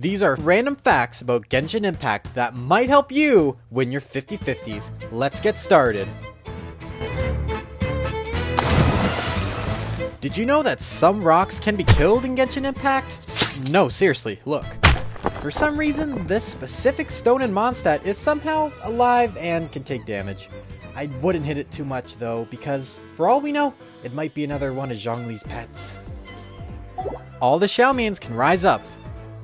These are random facts about Genshin Impact that might help you win your 50-50s. Let's get started. Did you know that some rocks can be killed in Genshin Impact? No, seriously, look. For some reason, this specific stone in Mondstadt is somehow alive and can take damage. I wouldn't hit it too much though, because for all we know, it might be another one of Zhongli's pets. All the Xiaomians can rise up.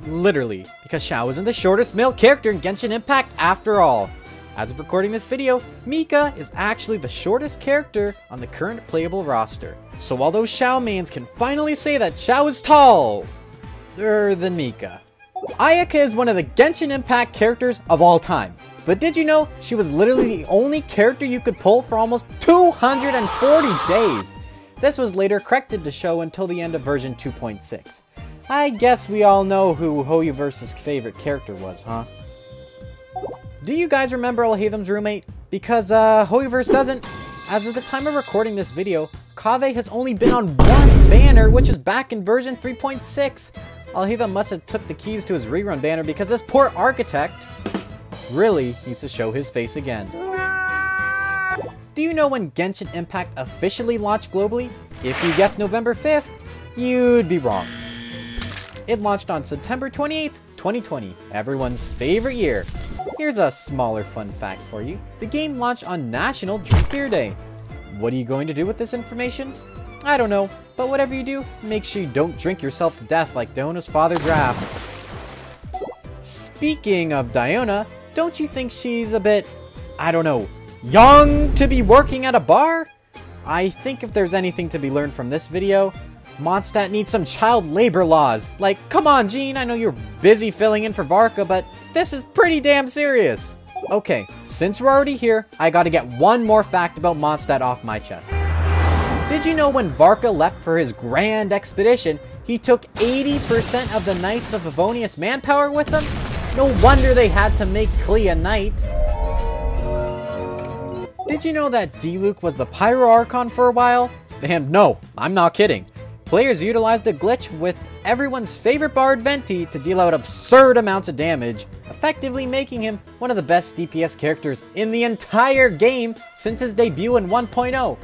Literally, because Xiao isn't the shortest male character in Genshin Impact after all. As of recording this video, Mika is actually the shortest character on the current playable roster. So all those Xiaomans can finally say that Xiao is taller than Mika. Ayaka is one of the Genshin Impact characters of all time. But did you know she was literally the only character you could pull for almost 240 days? This was later corrected to show until the end of version 2.6. I guess we all know who Hoyoverse's favorite character was, huh? Do you guys remember Alhaitham's roommate? Because Hoyoverse doesn't. As of the time of recording this video, Kaveh has only been on one banner, which is back in version 3.6. Alhaitham must have took the keys to his rerun banner because this poor architect really needs to show his face again. Do you know when Genshin Impact officially launched globally? If you guessed November 5th, you'd be wrong. It launched on September 28th, 2020, everyone's favorite year. Here's a smaller fun fact for you. The game launched on National Drink Beer Day. What are you going to do with this information? I don't know, but whatever you do, make sure you don't drink yourself to death like Diona's father, Graf. Speaking of Diona, don't you think she's a bit, I don't know, young to be working at a bar? I think if there's anything to be learned from this video, Mondstadt needs some child labor laws. Like, come on, Jean, I know you're busy filling in for Varka, but this is pretty damn serious. Okay, since we're already here, I gotta get one more fact about Mondstadt off my chest. Did you know when Varka left for his grand expedition, he took 80% of the Knights of Favonius manpower with him? No wonder they had to make Klee a knight. Did you know that Diluc was the Pyro Archon for a while? And no, I'm not kidding. Players utilized a glitch with everyone's favorite bard Venti to deal out absurd amounts of damage, effectively making him one of the best DPS characters in the entire game since his debut in 1.0.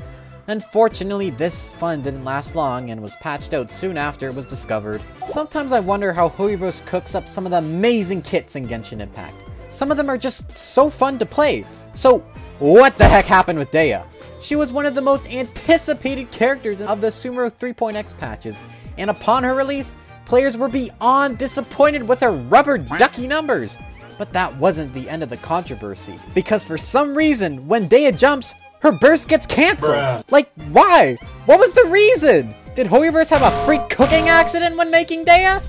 Unfortunately, this fun didn't last long and was patched out soon after it was discovered. Sometimes I wonder how Hoyoverse cooks up some of the amazing kits in Genshin Impact. Some of them are just so fun to play. So what the heck happened with Dehya? She was one of the most anticipated characters of the Sumeru 3.x patches, and upon her release, players were beyond disappointed with her rubber ducky numbers. But that wasn't the end of the controversy, because for some reason, when Dehya jumps, her burst gets cancelled. Like, why? What was the reason? Did Hoyoverse have a freak cooking accident when making Dehya?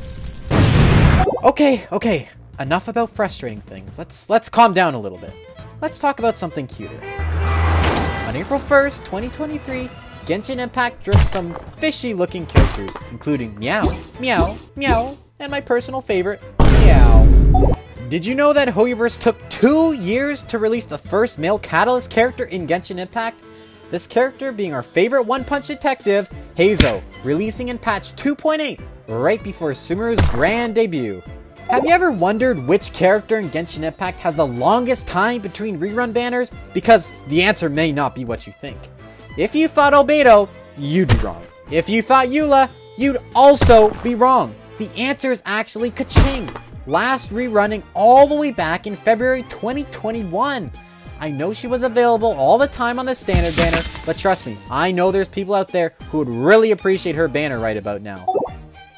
Okay, enough about frustrating things. Let's calm down a little bit. Let's talk about something cuter. On April 1st, 2023, Genshin Impact dropped some fishy-looking characters, including Meow, Meow, Meow, and my personal favorite, Meow. Did you know that Hoyoverse took 2 years to release the first male catalyst character in Genshin Impact? This character being our favorite one-punch detective, Heizou, releasing in patch 2.8, right before Sumeru's grand debut. Have you ever wondered which character in Genshin Impact has the longest time between rerun banners? Because the answer may not be what you think. If you thought Albedo, you'd be wrong. If you thought Eula, you'd also be wrong. The answer is actually Keqing, last rerunning all the way back in February 2021. I know she was available all the time on the standard banner, but trust me, I know there's people out there who would really appreciate her banner right about now.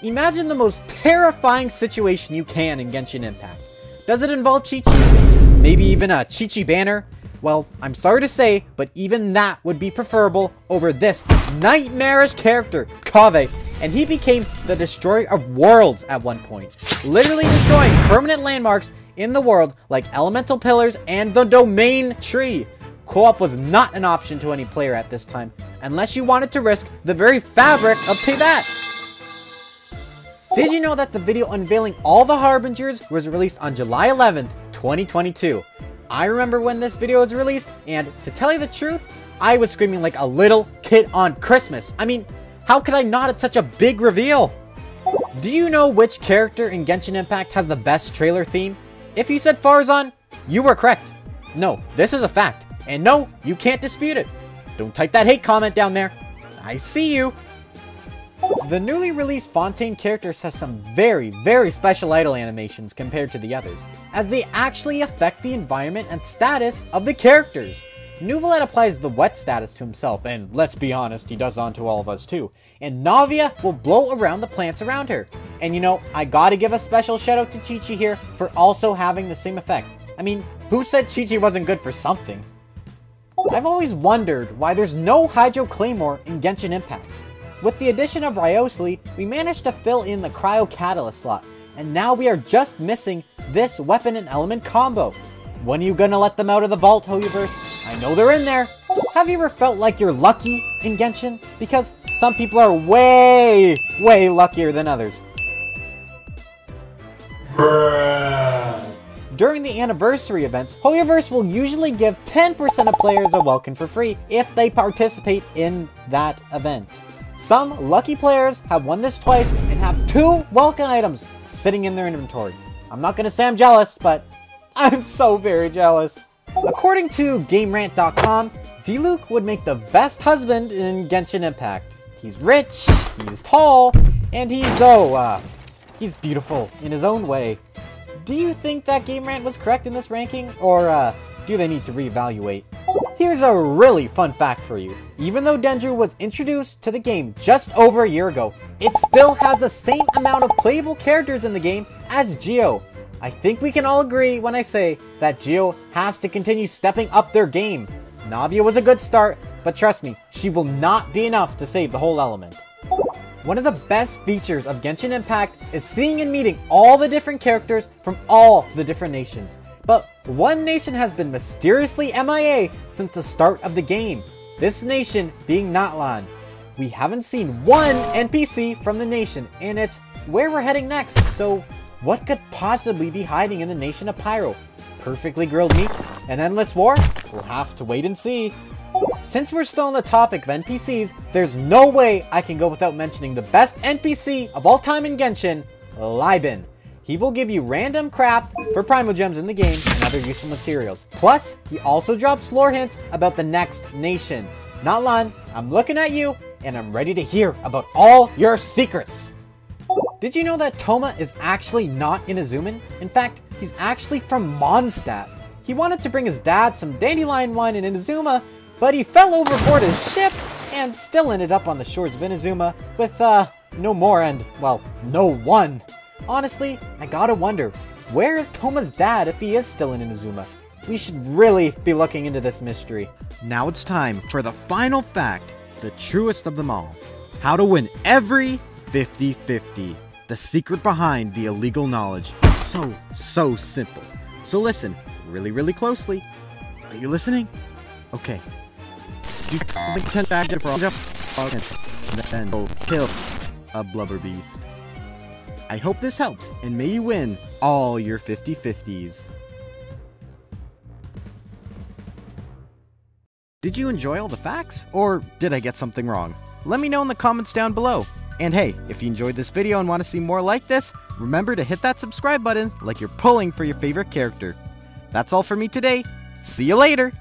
Imagine the most terrifying situation you can in Genshin Impact. Does it involve Chi Chi? Maybe even a Chi Chi banner? Well, I'm sorry to say, but even that would be preferable over this nightmarish character, Kaveh, and he became the destroyer of worlds at one point, literally destroying permanent landmarks in the world like elemental pillars and the domain tree. Co-op was not an option to any player at this time, unless you wanted to risk the very fabric of Teyvat. Did you know that the video unveiling all the Harbingers was released on July 11th, 2022? I remember when this video was released, and to tell you the truth, I was screaming like a little kid on Christmas. I mean, how could I not at such a big reveal? Do you know which character in Genshin Impact has the best trailer theme? If you said Faruzan, you were correct. No, this is a fact. And no, you can't dispute it. Don't type that hate comment down there. I see you. The newly released Fontaine characters has some very special idle animations compared to the others, as they actually affect the environment and status of the characters. Nuvelet applies the wet status to himself, and let's be honest, he does onto all of us too. And Navia will blow around the plants around her. And you know, I gotta give a special shout out to Chi Chi here for also having the same effect. I mean, who said Chi Chi wasn't good for something? I've always wondered why there's no Hydro Claymore in Genshin Impact. With the addition of Ryosly, we managed to fill in the Cryo Catalyst slot, and now we are just missing this weapon and element combo. When are you gonna let them out of the vault, Hoyoverse? I know they're in there. Have you ever felt like you're lucky in Genshin? Because some people are way luckier than others. During the anniversary events, Hoyoverse will usually give 10% of players a welcome for free if they participate in that event. Some lucky players have won this twice and have 2 welcome items sitting in their inventory. I'm not gonna say I'm jealous, but I'm so very jealous. According to GameRant.com, Diluc would make the best husband in Genshin Impact. He's rich, he's tall, and he's beautiful in his own way. Do you think that GameRant was correct in this ranking, or do they need to reevaluate? Here's a really fun fact for you. Even though Dendru was introduced to the game just over a year ago, it still has the same amount of playable characters in the game as Geo. I think we can all agree when I say that Geo has to continue stepping up their game. Navia was a good start, but trust me, she will not be enough to save the whole element. One of the best features of Genshin Impact is seeing and meeting all the different characters from all the different nations. But one nation has been mysteriously MIA since the start of the game, this nation being Natlan. We haven't seen one NPC from the nation, and it's where we're heading next, so what could possibly be hiding in the nation of Pyro? Perfectly grilled meat? An endless war? We'll have to wait and see. Since we're still on the topic of NPCs, there's no way I can go without mentioning the best NPC of all time in Genshin, Libin. He will give you random crap for Primal Gems in the game and other useful materials. Plus, he also drops lore hints about the next nation. Natlan, I'm looking at you, and I'm ready to hear about all your secrets! Did you know that Toma is actually not Inazuman? In fact, he's actually from Mondstadt. He wanted to bring his dad some dandelion wine in Inazuma, but he fell overboard his ship and still ended up on the shores of Inazuma with, no more and, well, no one. Honestly, I gotta wonder, where is Toma's dad if he is still in Inazuma? We should really be looking into this mystery. Now it's time for the final fact, the truest of them all. How to win every 50-50. The secret behind the illegal knowledge is so simple. So listen really closely. Are you listening? Okay. You can back it for and then kill a blubber beast. I hope this helps, and may you win all your 50-50s. Did you enjoy all the facts, or did I get something wrong? Let me know in the comments down below. And hey, if you enjoyed this video and want to see more like this, remember to hit that subscribe button like you're pulling for your favorite character. That's all for me today. See you later!